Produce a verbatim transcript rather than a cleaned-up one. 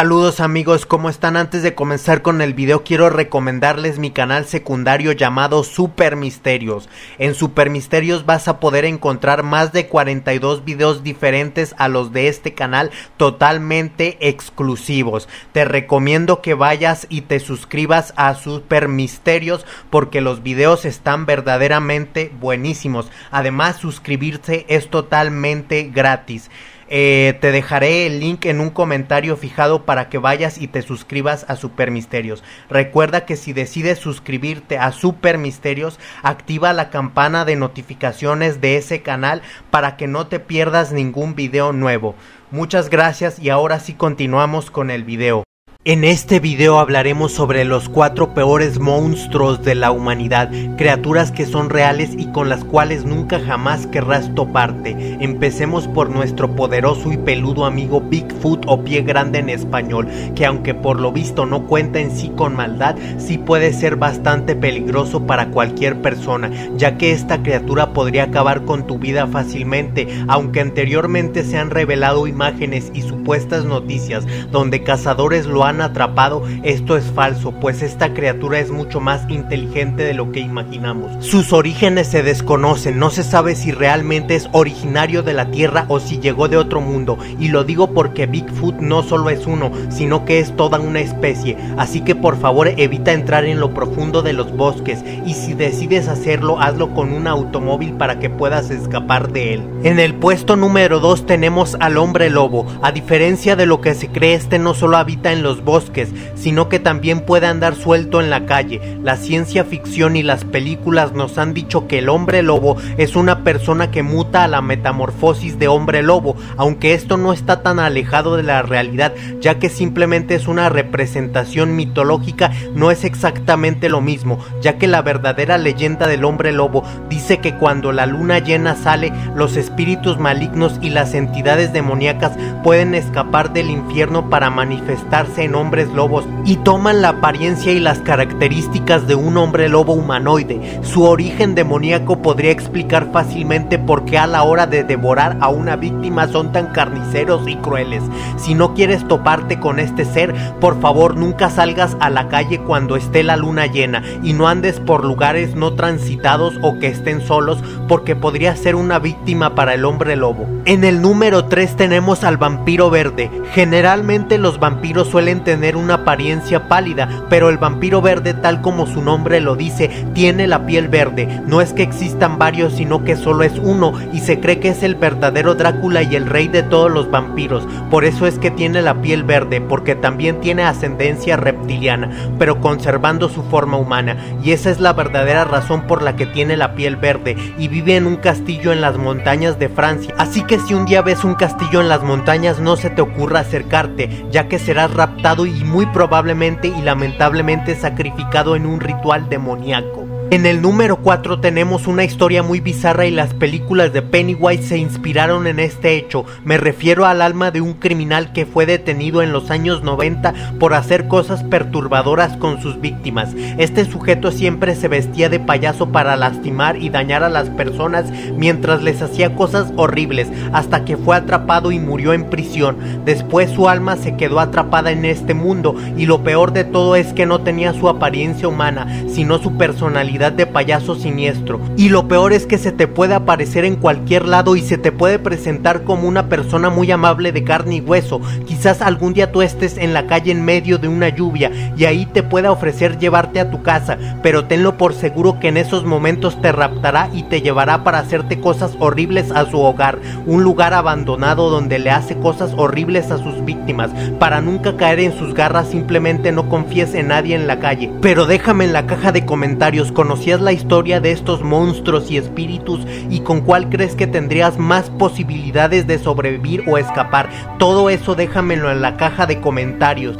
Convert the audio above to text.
Saludos amigos, ¿cómo están? Antes de comenzar con el video quiero recomendarles mi canal secundario llamado Super Misterios. En Super Misterios vas a poder encontrar más de cuarenta y dos videos diferentes a los de este canal, totalmente exclusivos. Te recomiendo que vayas y te suscribas a Super Misterios porque los videos están verdaderamente buenísimos. Además, suscribirse es totalmente gratis. Eh, te dejaré el link en un comentario fijado para que vayas y te suscribas a Super Misterios. Recuerda que si decides suscribirte a Super Misterios, activa la campana de notificaciones de ese canal para que no te pierdas ningún video nuevo. Muchas gracias y ahora sí continuamos con el video. En este video hablaremos sobre los cuatro peores monstruos de la humanidad, criaturas que son reales y con las cuales nunca jamás querrás toparte. Empecemos por nuestro poderoso y peludo amigo Bigfoot o Pie Grande en español, que aunque por lo visto no cuenta en sí con maldad, sí puede ser bastante peligroso para cualquier persona, ya que esta criatura podría acabar con tu vida fácilmente, aunque anteriormente se han revelado imágenes y supuestas noticias donde cazadores lo han atrapado. Esto es falso, pues esta criatura es mucho más inteligente de lo que imaginamos. Sus orígenes se desconocen, no se sabe si realmente es originario de la Tierra o si llegó de otro mundo, y lo digo porque Bigfoot no solo es uno, sino que es toda una especie, así que por favor evita entrar en lo profundo de los bosques, y si decides hacerlo, hazlo con un automóvil para que puedas escapar de él. En el puesto número dos tenemos al hombre lobo. A diferencia de lo que se cree, este no solo habita en los bosques, sino que también puede andar suelto en la calle. La ciencia ficción y las películas nos han dicho que el hombre lobo es una persona que muta a la metamorfosis de hombre lobo, aunque esto no está tan alejado de la realidad, ya que simplemente es una representación mitológica, no es exactamente lo mismo, ya que la verdadera leyenda del hombre lobo dice que cuando la luna llena sale, los espíritus malignos y las entidades demoníacas pueden escapar del infierno para manifestarse en hombres lobos y toman la apariencia y las características de un hombre lobo humanoide. Su origen demoníaco podría explicar fácilmente por qué a la hora de devorar a una víctima son tan carniceros y crueles. Si no quieres toparte con este ser, por favor nunca salgas a la calle cuando esté la luna llena y no andes por lugares no transitados o que estén solos, porque podría ser una víctima para el hombre lobo. En el número tres tenemos al vampiro verde. Generalmente los vampiros suelen tener una apariencia pálida, pero el vampiro verde, tal como su nombre lo dice, tiene la piel verde. No es que existan varios, sino que solo es uno, y se cree que es el verdadero Drácula y el rey de todos los vampiros. Por eso es que tiene la piel verde, porque también tiene ascendencia reptiliana, pero conservando su forma humana, y esa es la verdadera razón por la que tiene la piel verde, y vive en un castillo en las montañas de Francia. Así que si un día ves un castillo en las montañas, no se te ocurra acercarte, ya que serás raptado y muy probablemente y lamentablemente sacrificado en un ritual demoníaco. En el número cuatro tenemos una historia muy bizarra y las películas de Pennywise se inspiraron en este hecho. Me refiero al alma de un criminal que fue detenido en los años noventa por hacer cosas perturbadoras con sus víctimas. Este sujeto siempre se vestía de payaso para lastimar y dañar a las personas mientras les hacía cosas horribles, hasta que fue atrapado y murió en prisión. Después su alma se quedó atrapada en este mundo, y lo peor de todo es que no tenía su apariencia humana, sino su personalidad de payaso siniestro. Y lo peor es que se te puede aparecer en cualquier lado y se te puede presentar como una persona muy amable de carne y hueso. Quizás algún día tú estés en la calle en medio de una lluvia y ahí te pueda ofrecer llevarte a tu casa, pero tenlo por seguro que en esos momentos te raptará y te llevará para hacerte cosas horribles a su hogar, un lugar abandonado donde le hace cosas horribles a sus víctimas. Para nunca caer en sus garras, simplemente no confíes en nadie en la calle. Pero déjame en la caja de comentarios con ¿conocías la historia de estos monstruos y espíritus y con cuál crees que tendrías más posibilidades de sobrevivir o escapar? Todo eso déjamelo en la caja de comentarios.